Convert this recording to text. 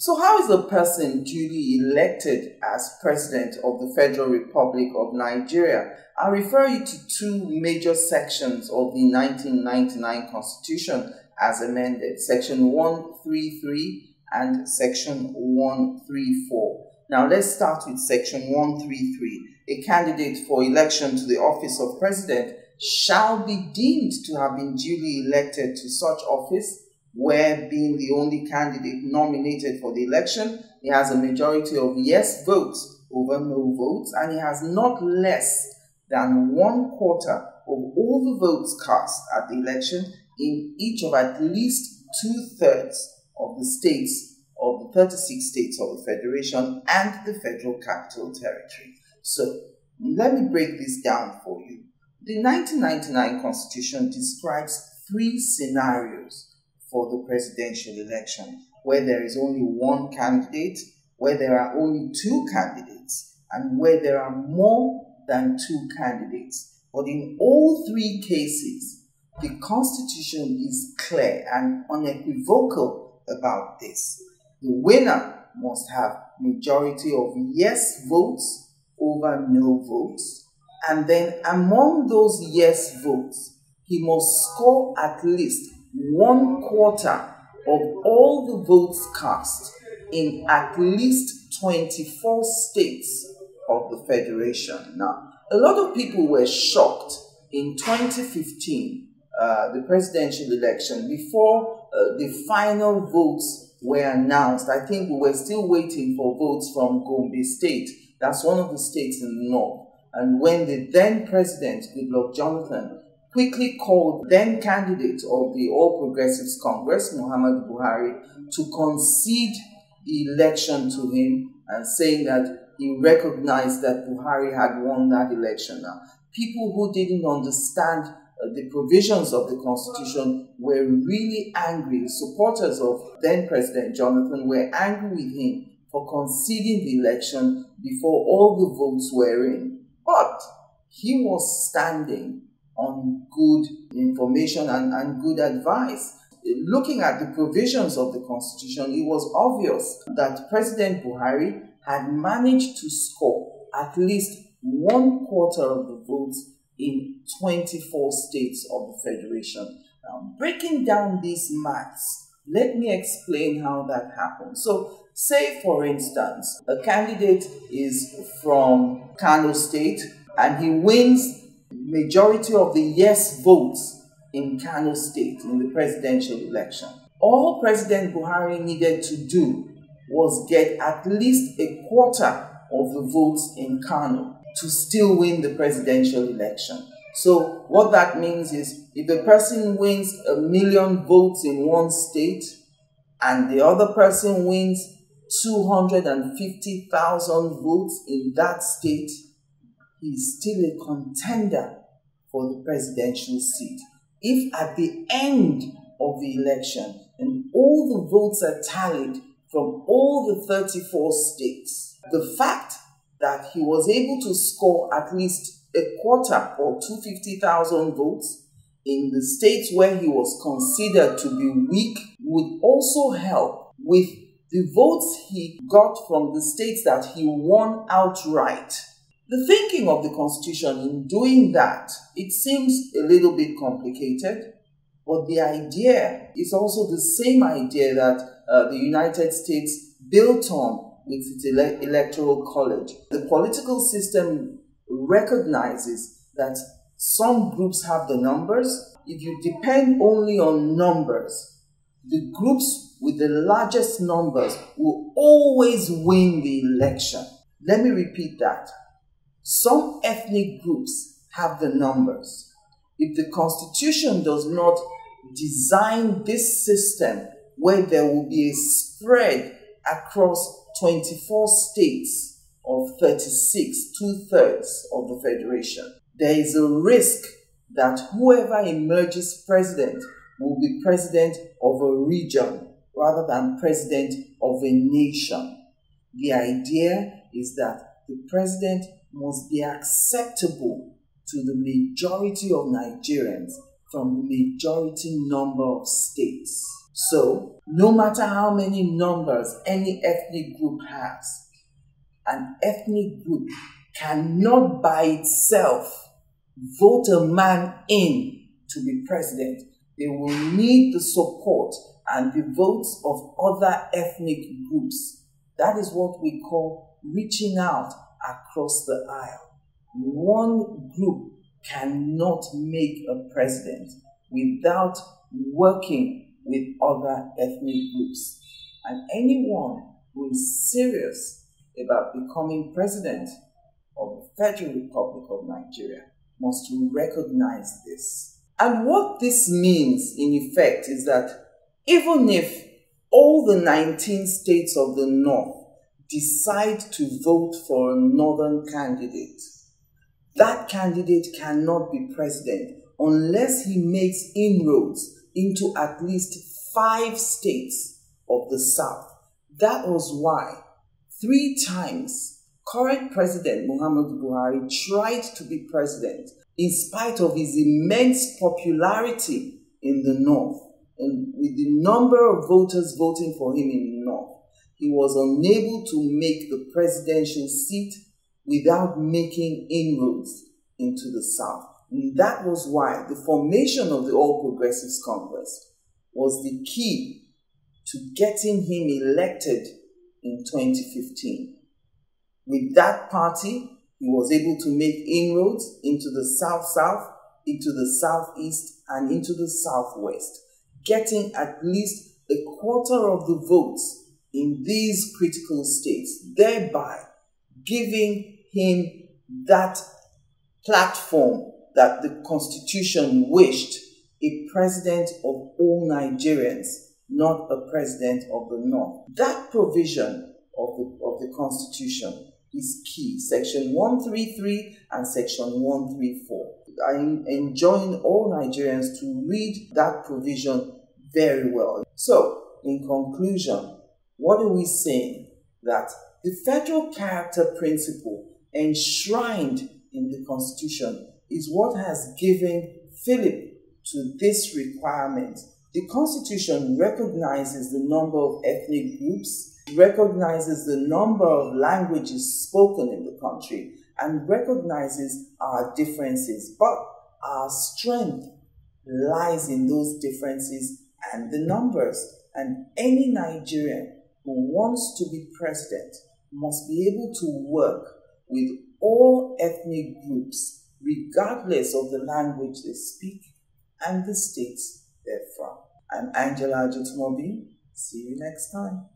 So how is a person duly elected as President of the Federal Republic of Nigeria? I refer you to two major sections of the 1999 Constitution as amended, Section 133 and Section 134. Now let's start with Section 133. A candidate for election to the office of President shall be deemed to have been duly elected to such office, where being the only candidate nominated for the election, he has a majority of yes votes over no votes, and he has not less than 1/4 of all the votes cast at the election in each of at least 2/3 of the states of the 36 states of the Federation and the Federal Capital Territory. So let me break this down for you. The 1999 Constitution describes three scenarios for the presidential election, where there is only one candidate, where there are only two candidates, and where there are more than two candidates. But in all three cases, the Constitution is clear and unequivocal about this. The winner must have majority of yes votes over no votes, and then among those yes votes, he must score at least 1/4 of all the votes cast in at least 24 states of the Federation. Now, a lot of people were shocked in 2015, the presidential election, before the final votes were announced. I think we were still waiting for votes from Gombe State. That's one of the states in the north. And when the then president, Goodluck Jonathan, quickly called then candidate of the All-Progressives Congress, Muhammadu Buhari, to concede the election to him, and saying that he recognized that Buhari had won that election. Now, people who didn't understand the provisions of the Constitution were really angry. Supporters of then President Jonathan were angry with him for conceding the election before all the votes were in. But he was standing on good information and good advice. Looking at the provisions of the Constitution, it was obvious that President Buhari had managed to score at least 1/4 of the votes in 24 states of the Federation. Now, breaking down these maths, let me explain how that happened. So, say for instance, a candidate is from Kano State and he wins majority of the yes votes in Kano State in the presidential election. All President Buhari needed to do was get at least 1/4 of the votes in Kano to still win the presidential election. So what that means is, if a person wins 1 million votes in one state and the other person wins 250,000 votes in that state, he's still a contender for the presidential seat. If at the end of the election, and all the votes are tallied from all the 34 states, the fact that he was able to score at least 1/4 or 250,000 votes in the states where he was considered to be weak would also help with the votes he got from the states that he won outright. The thinking of the Constitution in doing that, it seems a little bit complicated, but the idea is also the same idea that the United States built on with its electoral college. The political system recognizes that some groups have the numbers. If you depend only on numbers, the groups with the largest numbers will always win the election. Let me repeat that. Some ethnic groups have the numbers. If the Constitution does not design this system where there will be a spread across 24 states of 36, 2/3 of the Federation, there is a risk that whoever emerges president will be president of a region rather than president of a nation. The idea is that the president must be acceptable to the majority of Nigerians from the majority number of states. So, No matter how many numbers any ethnic group has, an ethnic group cannot by itself vote a man in to be president. They will need the support and the votes of other ethnic groups. That is what we call reaching out across the aisle. One group cannot make a president without working with other ethnic groups. And anyone who is serious about becoming president of the Federal Republic of Nigeria must recognize this. And what this means, in effect, is that even if all the 19 states of the North decide to vote for a northern candidate, that candidate cannot be president unless he makes inroads into at least 5 states of the South. That was why 3 times current President Muhammadu Buhari tried to be president in spite of his immense popularity in the North. And with the number of voters voting for him in the North, he was unable to make the presidential seat without making inroads into the South. And that was why the formation of the All-Progressives Congress was the key to getting him elected in 2015. With that party, he was able to make inroads into the South-South, into the Southeast, and into the Southwest, getting at least a quarter of the votes in these critical states, thereby giving him that platform that the Constitution wished, a president of all Nigerians, not a president of the North. That provision of the Constitution is key. Section 133 and Section 134. I enjoin all Nigerians to read that provision very well. So, in conclusion, what are we saying? That the federal character principle enshrined in the Constitution is what has given fillip to this requirement. The Constitution recognizes the number of ethnic groups, recognizes the number of languages spoken in the country, and recognizes our differences, but our strength lies in those differences and the numbers. And any Nigerian who wants to be president must be able to work with all ethnic groups, regardless of the language they speak and the states they're from. I'm Angela Ajitmobi. See you next time.